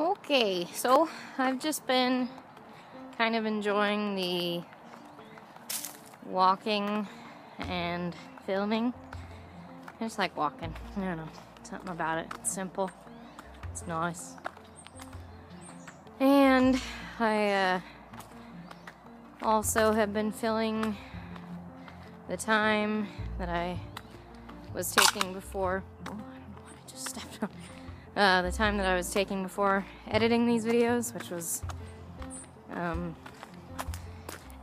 Okay, so I've just been kind of enjoying the walking and filming. I just like walking. I don't know, something about it. It's simple. It's nice. And I also have been filling the time that I was taking before. Oh, I don't know why I just stepped on. The time that I was taking before editing these videos, which was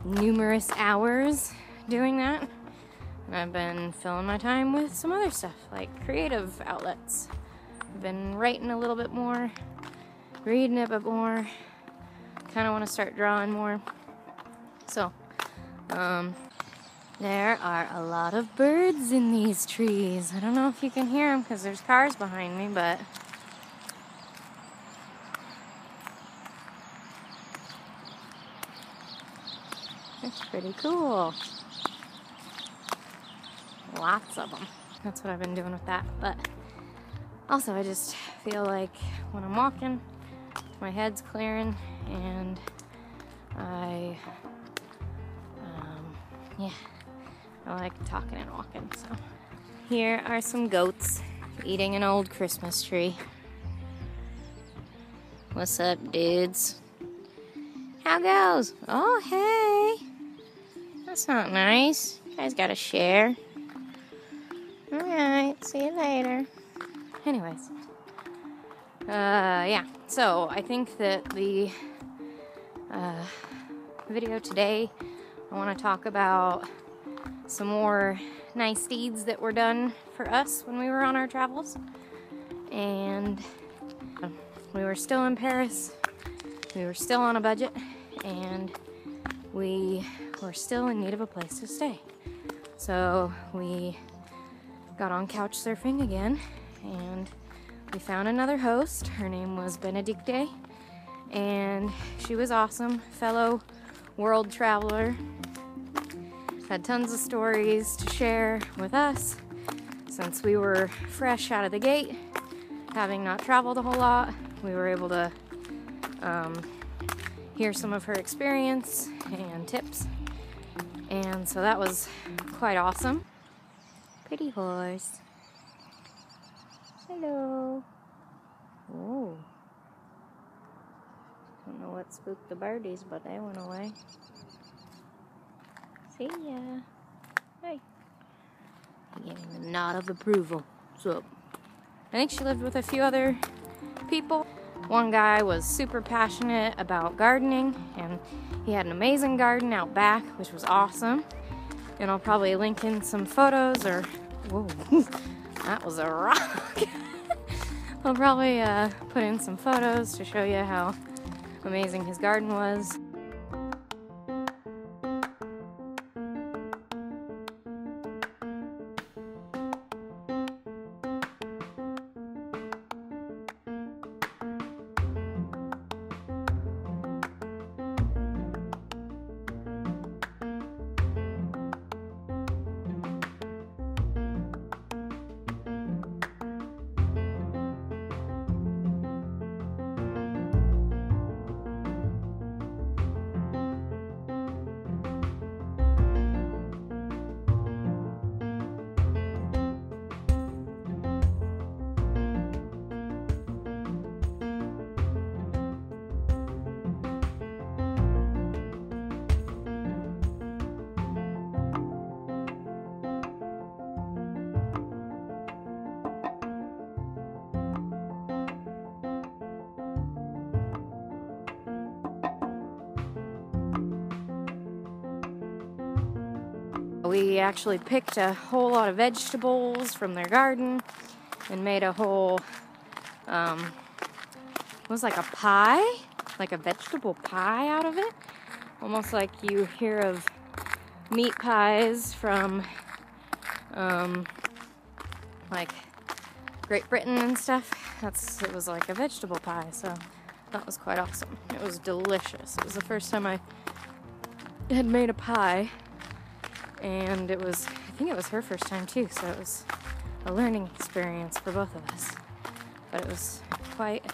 numerous hours doing that. And I've been filling my time with some other stuff, like creative outlets. I've been writing a little bit more, reading a bit more, kind of want to start drawing more. So, there are a lot of birds in these trees. I don't know if you can hear them because there's cars behind me, but it's pretty cool. Lots of them. That's what I've been doing with that. But also I just feel like when I'm walking, my head's clearing and I, yeah, I like talking and walking. So here are some goats eating an old Christmas tree. What's up, dudes? How goes? Oh, hey. That's not nice. You guys gotta share. Alright, see you later. Anyways. Yeah. So, I think that the video today, I want to talk about some more nice deeds that were done for us when we were on our travels. And we were still in Paris. We were still on a budget. And we were still in need of a place to stay. So we got on couch surfing again and we found another host. Her name was Bénédicte and she was awesome, fellow world traveler. Had tons of stories to share with us since we were fresh out of the gate, having not traveled a whole lot. We were able to hear some of her experience and tips. And so that was quite awesome. Pretty horse. Hello. Oh. Don't know what spooked the birdies, but they went away. See ya. Hey. He gave him a nod of approval. So I think she lived with a few other people. One guy was super passionate about gardening and he had an amazing garden out back, which was awesome. And I'll probably link in some photos or, whoa, that was a rock. I'll probably put in some photos to show you how amazing his garden was. We actually picked a whole lot of vegetables from their garden and made a whole, it was like a pie, like a vegetable pie out of it. Almost like you hear of meat pies from, like Great Britain and stuff. It was like a vegetable pie, so that was quite awesome. It was delicious. It was the first time I had made a pie. And it was, I think it was her first time too, so it was a learning experience for both of us. But it was quite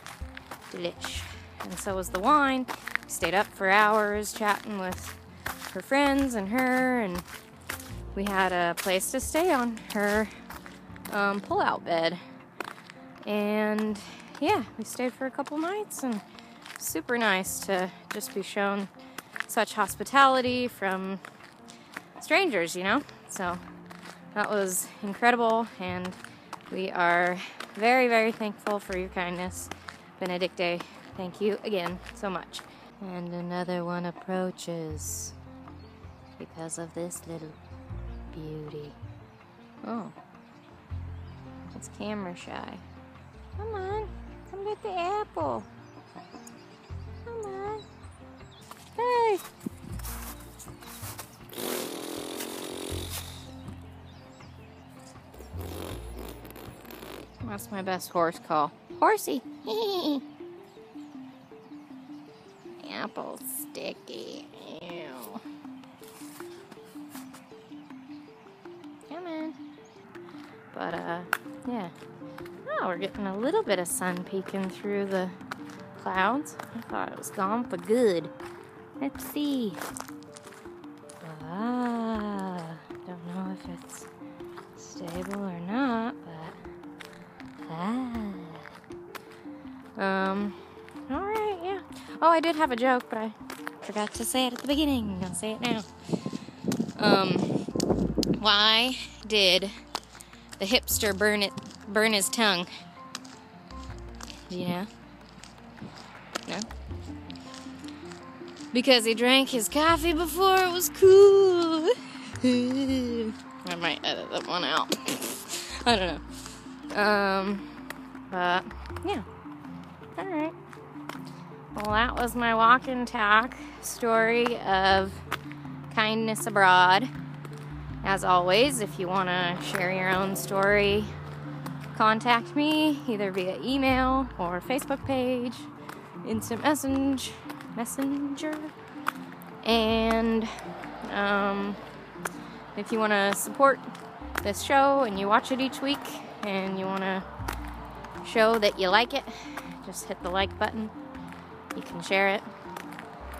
delish. And so was the wine. We stayed up for hours chatting with her friends and her, and we had a place to stay on her pull-out bed. And yeah, we stayed for a couple nights, and super nice to just be shown such hospitality from strangers, you know? So that was incredible, and we are very, very thankful for your kindness, Bénédicte. Thank you again so much. And another one approaches because of this little beauty. Oh, it's camera shy. Come on, come get the apple. Come on. Hey! That's my best horse call. Horsey! Apple sticky. Ew. Come on. But, yeah. Oh, we're getting a little bit of sun peeking through the clouds. I thought it was gone for good. Let's see. Ah, don't know if it's stable or not, but all right, yeah. Oh, I did have a joke, but I forgot to say it at the beginning. I'll say it now. Why did the hipster burn his tongue? Do you know? No? Because he drank his coffee before it was cool. I might edit that one out. I don't know. But yeah. All right. Well, that was my walk and talk story of kindness abroad. As always, if you want to share your own story, contact me either via email or Facebook page, instant messenger, and if you want to support this show and you watch it each week and you want to show that you like it, just hit the like button. You can share it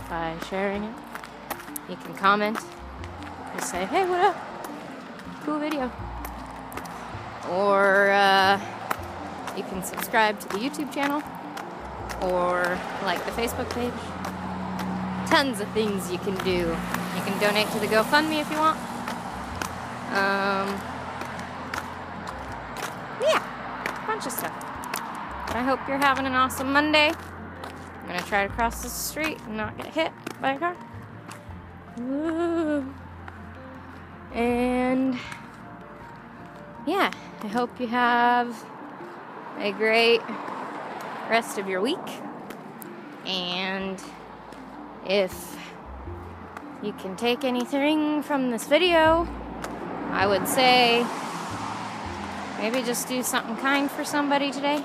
by sharing it. You can comment. Just say, hey, what up? Cool video. Or you can subscribe to the YouTube channel or like the Facebook page. Tons of things you can do. You can donate to the GoFundMe if you want. Yeah, a bunch of stuff. But I hope you're having an awesome Monday. I'm going to try to cross the street and not get hit by a car. Woo. And yeah, I hope you have a great rest of your week, and if you can take anything from this video, I would say maybe just do something kind for somebody today.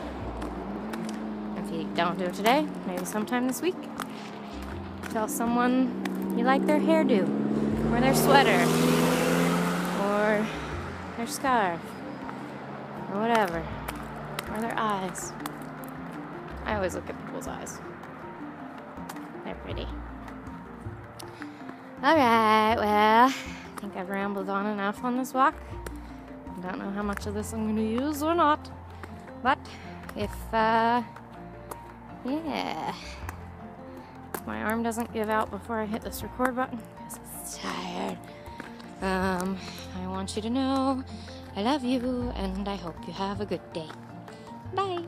If you don't do it today, maybe sometime this week. Tell someone you like their hairdo, or their sweater, or their scarf, or whatever, or their eyes. I always look at people's eyes. They're pretty. Alright, well, I think I've rambled on enough on this walk. I don't know how much of this I'm going to use or not. But if, yeah. My arm doesn't give out before I hit this record button because it's tired. I want you to know I love you and I hope you have a good day. Bye.